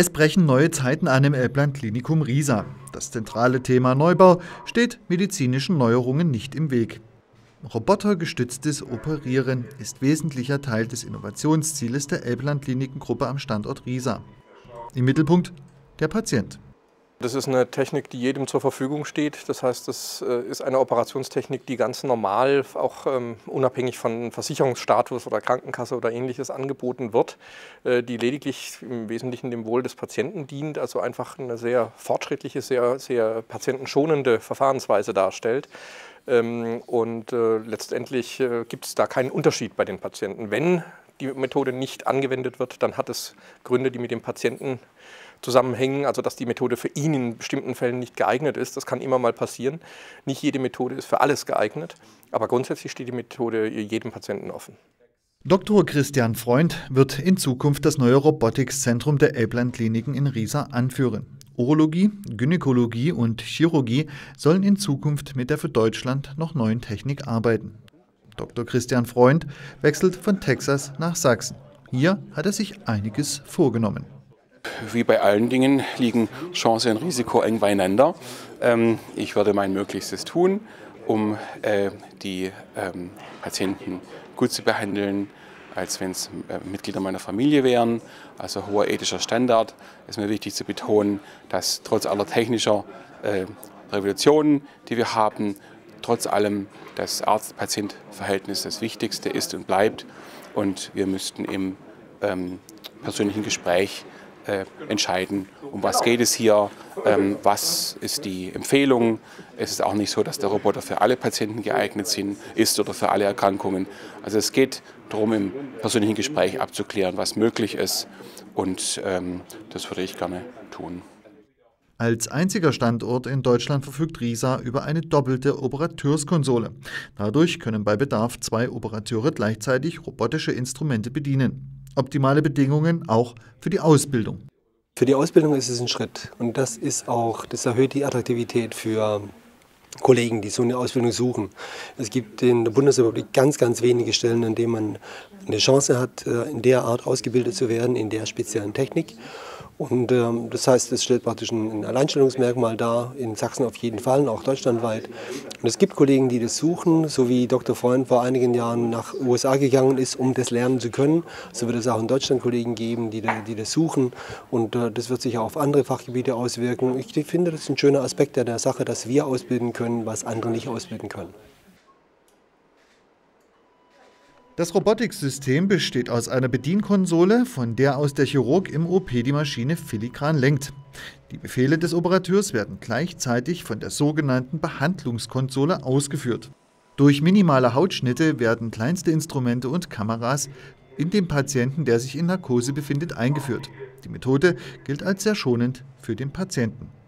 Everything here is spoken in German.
Es brechen neue Zeiten an im Elbland-Klinikum Riesa. Das zentrale Thema Neubau steht medizinischen Neuerungen nicht im Weg. Robotergestütztes Operieren ist wesentlicher Teil des Innovationszieles der Elbland-Klinikengruppe am Standort Riesa. Im Mittelpunkt der Patient. Das ist eine Technik, die jedem zur Verfügung steht. Das heißt, das ist eine Operationstechnik, die ganz normal, auch unabhängig von Versicherungsstatus oder Krankenkasse oder Ähnliches angeboten wird, die lediglich im Wesentlichen dem Wohl des Patienten dient, also einfach eine sehr fortschrittliche, sehr patientenschonende Verfahrensweise darstellt. Und letztendlich gibt es da keinen Unterschied bei den Patienten. Wenn die Methode nicht angewendet wird, dann hat es Gründe, die mit dem Patienten zusammenhängen, also dass die Methode für ihn in bestimmten Fällen nicht geeignet ist. Das kann immer mal passieren. Nicht jede Methode ist für alles geeignet, aber grundsätzlich steht die Methode jedem Patienten offen. Dr. Christian Freund wird in Zukunft das neue Robotics Zentrum der Elbland-Kliniken in Riesa anführen. Urologie, Gynäkologie und Chirurgie sollen in Zukunft mit der für Deutschland noch neuen Technik arbeiten. Dr. Christian Freund wechselt von Texas nach Sachsen. Hier hat er sich einiges vorgenommen. Wie bei allen Dingen liegen Chance und Risiko eng beieinander. Ich werde mein Möglichstes tun, um die Patienten gut zu behandeln, als wenn es Mitglieder meiner Familie wären. Also hoher ethischer Standard. Es ist mir wichtig zu betonen, dass trotz aller technischer Revolutionen, die wir haben, trotz allem das Arzt-Patient-Verhältnis das Wichtigste ist und bleibt. Und wir müssten im persönlichen Gespräch entscheiden, um was geht es hier, was ist die Empfehlung. Es ist auch nicht so, dass der Roboter für alle Patienten geeignet ist oder für alle Erkrankungen. Also es geht darum, im persönlichen Gespräch abzuklären, was möglich ist, und das würde ich gerne tun. Als einziger Standort in Deutschland verfügt Riesa über eine doppelte Operateurskonsole. Dadurch können bei Bedarf 2 Operateure gleichzeitig robotische Instrumente bedienen. Optimale Bedingungen auch für die Ausbildung. Für die Ausbildung ist es ein Schritt, und das erhöht die Attraktivität für Kollegen, die so eine Ausbildung suchen. Es gibt in der Bundesrepublik ganz, ganz wenige Stellen, an denen man eine Chance hat, in der Art ausgebildet zu werden, in der speziellen Technik. Und das heißt, es stellt praktisch ein Alleinstellungsmerkmal dar, in Sachsen auf jeden Fall, auch deutschlandweit. Und es gibt Kollegen, die das suchen, so wie Dr. Freund vor einigen Jahren nach USA gegangen ist, um das lernen zu können. So wird es auch in Deutschland Kollegen geben, die das suchen. Und das wird sich auch auf andere Fachgebiete auswirken. Ich finde, das ist ein schöner Aspekt an der Sache, dass wir ausbilden können, was andere nicht ausbilden können. Das Robotiksystem besteht aus einer Bedienkonsole, von der aus der Chirurg im OP die Maschine filigran lenkt. Die Befehle des Operateurs werden gleichzeitig von der sogenannten Behandlungskonsole ausgeführt. Durch minimale Hautschnitte werden kleinste Instrumente und Kameras in den Patienten, der sich in Narkose befindet, eingeführt. Die Methode gilt als sehr schonend für den Patienten.